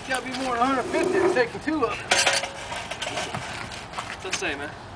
It's got to be more than 150 to take two of it. What's that say, man?